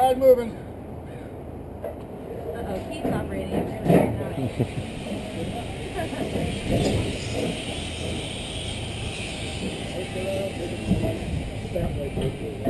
Head moving. Uh-oh, he's operating. That way.